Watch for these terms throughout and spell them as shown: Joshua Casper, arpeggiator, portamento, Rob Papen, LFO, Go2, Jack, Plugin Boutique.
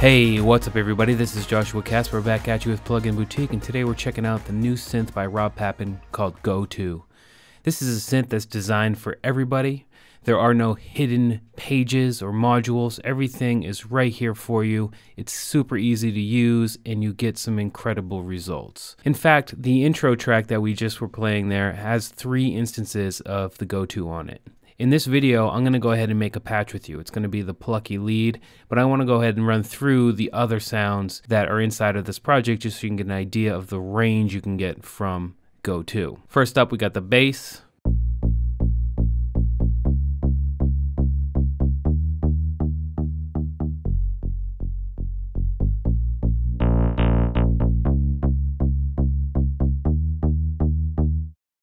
Hey, what's up everybody? This is Joshua Casper back at you with Plugin Boutique, and today we're checking out the new synth by Rob Papen called Go2. This is a synth that's designed for everybody. There are no hidden pages or modules. Everything is right here for you. It's super easy to use and you get some incredible results. In fact, the intro track that we just were playing there has 3 instances of the Go2 on it. In this video, I'm going to go ahead and make a patch with you. It's going to be the plucky lead, but I want to go ahead and run through the other sounds that are inside of this project just so you can get an idea of the range you can get from Go2. First up, we got the bass.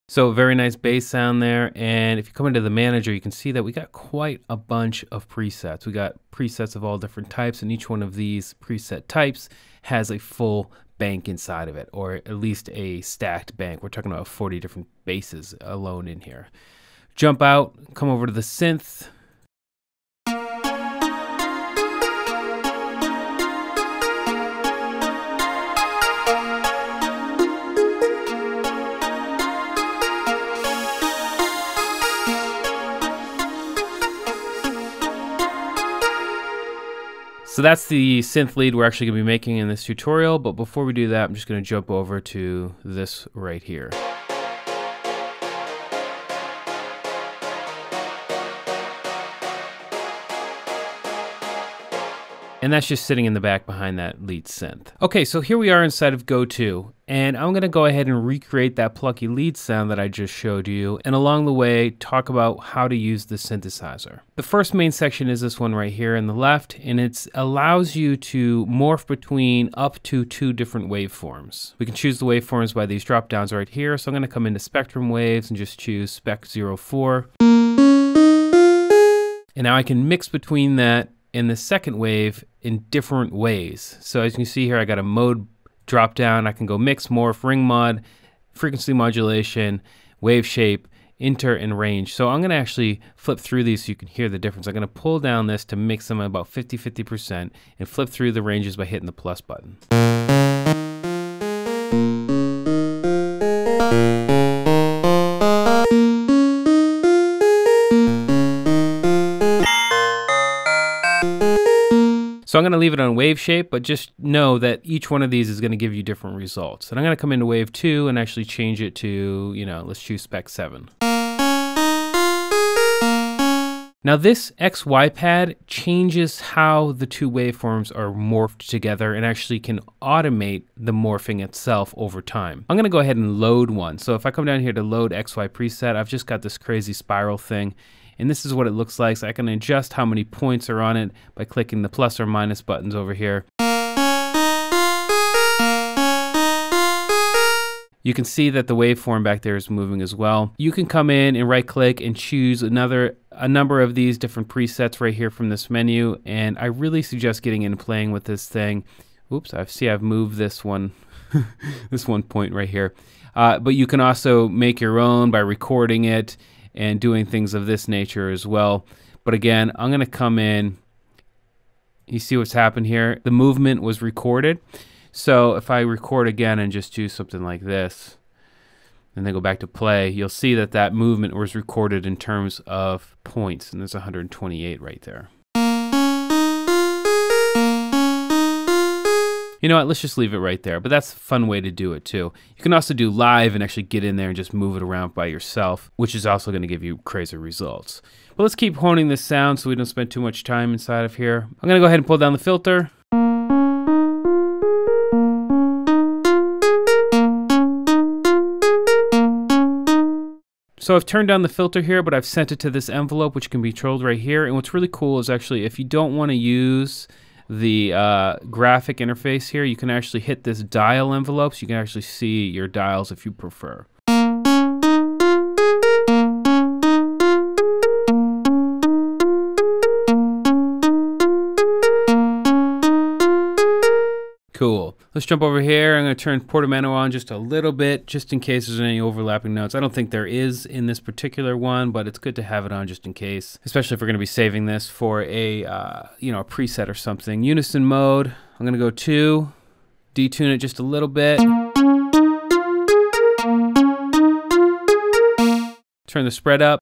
So very nice bass sound there, and if you come into the manager, you can see that we got quite a bunch of presets. We got presets of all different types, and each one of these preset types has a full bank inside of it, or at least a stacked bank. We're talking about 40 different basses alone in here. Jump out, come over to the synth. So that's the synth lead we're actually going to be making in this tutorial, but before we do that, I'm just going to jump over to this right here. And that's just sitting in the back behind that lead synth. Okay, so here we are inside of Go2, and I'm going to go ahead and recreate that plucky lead sound that I just showed you, and along the way talk about how to use the synthesizer. The first main section is this one right here on the left, and it allows you to morph between up to 2 different waveforms. We can choose the waveforms by these drop downs right here, so I'm going to come into spectrum waves and just choose spec 04. And now I can mix between that and the second wave in different ways. So as you can see here, I got a mode drop down. I can go mix, morph, ring mod, frequency modulation, wave shape, inter, and range. So I'm gonna actually flip through these so you can hear the difference. I'm gonna pull down this to mix them at about 50-50% and flip through the ranges by hitting the plus button. So I'm going to leave it on wave shape, but just know that each one of these is going to give you different results. And I'm going to come into wave 2 and actually change it to, let's choose spec 7. Now this XY pad changes how the 2 waveforms are morphed together and actually can automate the morphing itself over time. I'm going to go ahead and load one. So if I come down here to load XY preset, I've just got this crazy spiral thing. And this is what it looks like. So I can adjust how many points are on it by clicking the plus or minus buttons over here. You can see that the waveform back there is moving as well. You can come in and right click and choose a number of these different presets right here from this menu. And I really suggest getting in and playing with this thing. Oops, I see I've moved this one. This one point right here. But you can also make your own by recording it and doing things of this nature as well. But again, I'm gonna come in, you see what's happened here? The movement was recorded. So if I record again and just do something like this, and then go back to play, you'll see that that movement was recorded in terms of points, and there's 128 right there. You know what, let's just leave it right there, but that's a fun way to do it too. You can also do live and actually get in there and just move it around by yourself, which is also gonna give you crazy results. But let's keep honing this sound so we don't spend too much time inside of here. I'm gonna go ahead and pull down the filter. So I've turned down the filter here, but I've sent it to this envelope, which can be controlled right here. And what's really cool is actually, if you don't wanna use the graphic interface here, you can actually hit this dial envelope so you can actually see your dials if you prefer. Cool. Let's jump over here. I'm going to turn portamento on just a little bit, just in case there's any overlapping notes. I don't think there is in this particular one, but it's good to have it on just in case, especially if we're going to be saving this for a a preset or something. Unison mode. I'm going to go to detune it just a little bit. Turn the spread up.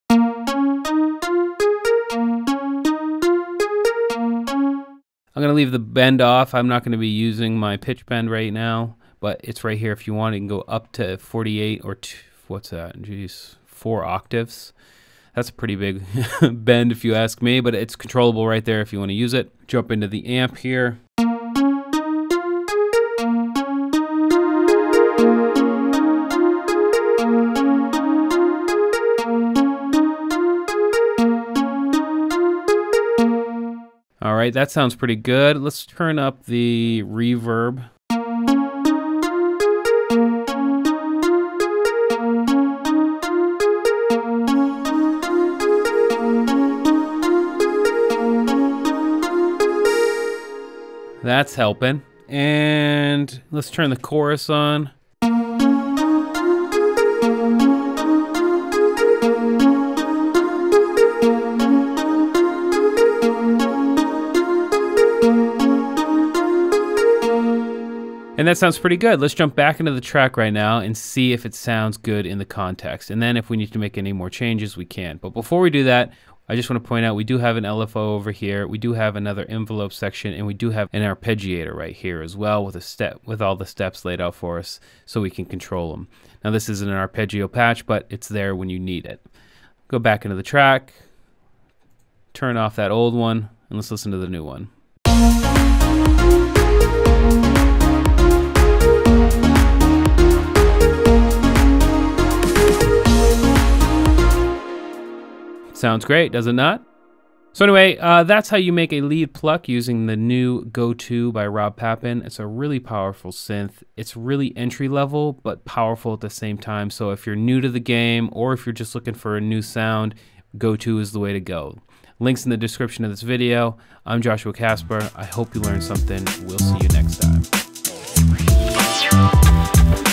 I'm going to leave the bend off. I'm not going to be using my pitch bend right now, but it's right here if you want. You can go up to 48 or what's that? Jeez, 4 octaves. That's a pretty big bend if you ask me, but it's controllable right there if you want to use it. Jump into the amp here. All right, that sounds pretty good. Let's turn up the reverb. That's helping. And let's turn the chorus on. And that sounds pretty good. Let's jump back into the track right now and see if it sounds good in the context. And then if we need to make any more changes, we can. But before we do that, I just want to point out we do have an LFO over here. We do have another envelope section, and we do have an arpeggiator right here as well with a step, with all the steps laid out for us so we can control them. Now this isn't an arpeggio patch, but it's there when you need it. Go back into the track, turn off that old one, and let's listen to the new one. Sounds great, does it not? So anyway, that's how you make a lead pluck using the new Go2 by Rob Papen. It's a really powerful synth. It's really entry level, but powerful at the same time. So if you're new to the game or if you're just looking for a new sound, Go2 is the way to go. Links in the description of this video. I'm Joshua Casper. I hope you learned something. We'll see you next time.